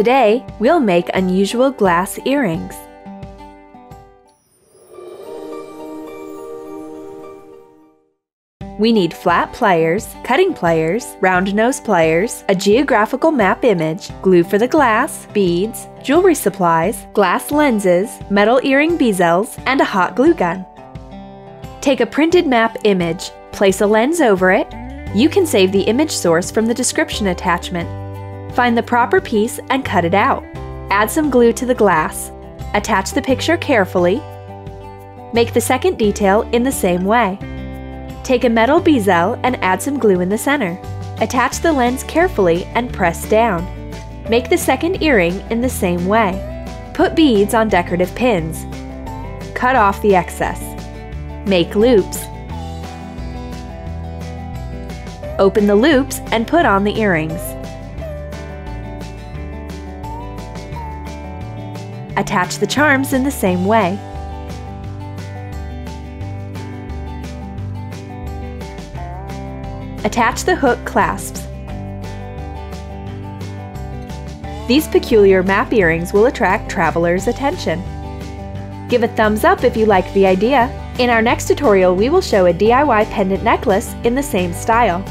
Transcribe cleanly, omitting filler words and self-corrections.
Today, we'll make unusual glass earrings. We need flat pliers, cutting pliers, round nose pliers, a geographical map image, glue for the glass, beads, jewelry supplies, glass lenses, metal earring bezels, and a hot glue gun. Take a printed map image, place a lens over it. You can save the image source from the description attachment. Find the proper piece and cut it out. Add some glue to the glass. Attach the picture carefully. Make the second detail in the same way. Take a metal bezel and add some glue in the center. Attach the lens carefully and press down. Make the second earring in the same way. Put beads on decorative pins. Cut off the excess. Make loops. Open the loops and put on the earrings. Attach the charms in the same way. Attach the hook clasps. These peculiar map earrings will attract travelers' attention. Give a thumbs up if you like the idea. In our next tutorial, we will show a DIY pendant necklace in the same style.